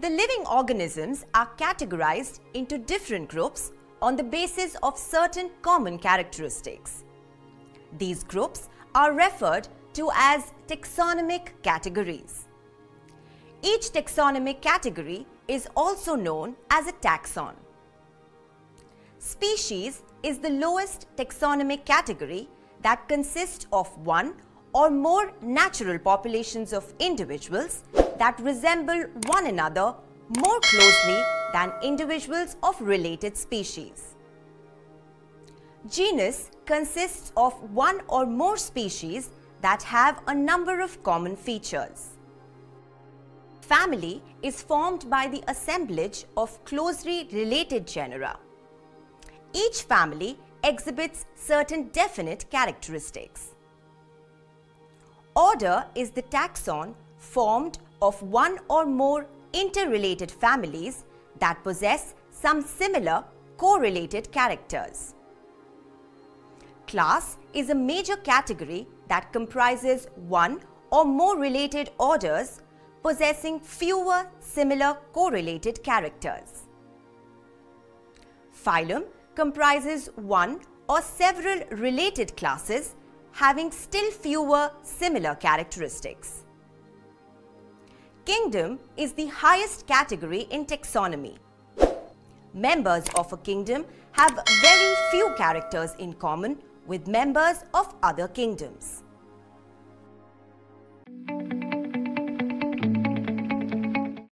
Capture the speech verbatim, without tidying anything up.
The living organisms are categorized into different groups on the basis of certain common characteristics. These groups are referred to as taxonomic categories. Each taxonomic category is also known as a taxon. Species is the lowest taxonomic category that consists of one or more natural populations of individuals that resemble one another more closely than individuals of related species. Genus consists of one or more species that have a number of common features. Family is formed by the assemblage of closely related genera. Each family exhibits certain definite characteristics. Order is the taxon formed of one or more interrelated families that possess some similar correlated characters. Class is a major category that comprises one or more related orders possessing fewer similar correlated characters. Phylum comprises one or several related classes having still fewer similar characteristics. Kingdom is the highest category in taxonomy. Members of a kingdom have very few characters in common with members of other kingdoms.